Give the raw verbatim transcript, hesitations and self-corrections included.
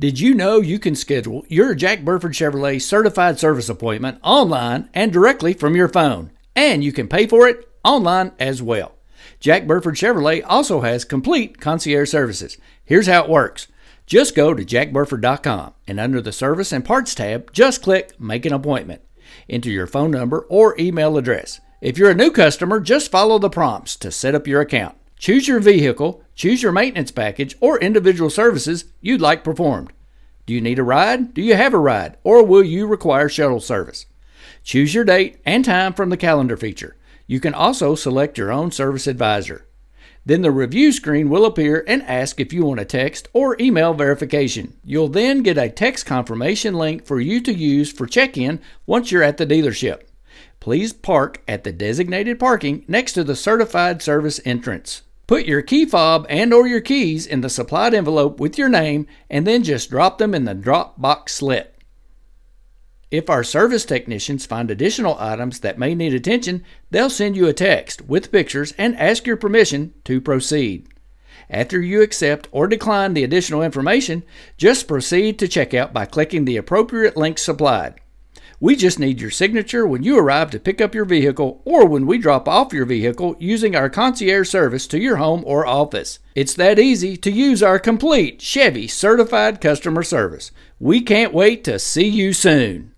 Did you know you can schedule your Jack Burford Chevrolet certified service appointment online and directly from your phone? And you can pay for it online as well. Jack Burford Chevrolet also has complete concierge services. Here's how it works. Just go to jack burford dot com and under the Service and Parts tab, just click Make an Appointment. Enter your phone number or email address. If you're a new customer, just follow the prompts to set up your account. Choose your vehicle, choose your maintenance package, or individual services you'd like performed. Do you need a ride? Do you have a ride? Or will you require shuttle service? Choose your date and time from the calendar feature. You can also select your own service advisor. Then the review screen will appear and ask if you want a text or email verification. You'll then get a text confirmation link for you to use for check-in once you're at the dealership. Please park at the designated parking next to the certified service entrance. Put your key fob and or your keys in the supplied envelope with your name and then just drop them in the drop box slit. If our service technicians find additional items that may need attention, they'll send you a text with pictures and ask your permission to proceed. After you accept or decline the additional information, just proceed to checkout by clicking the appropriate link supplied. We just need your signature when you arrive to pick up your vehicle or when we drop off your vehicle using our concierge service to your home or office. It's that easy to use our complete Chevy certified customer service. We can't wait to see you soon.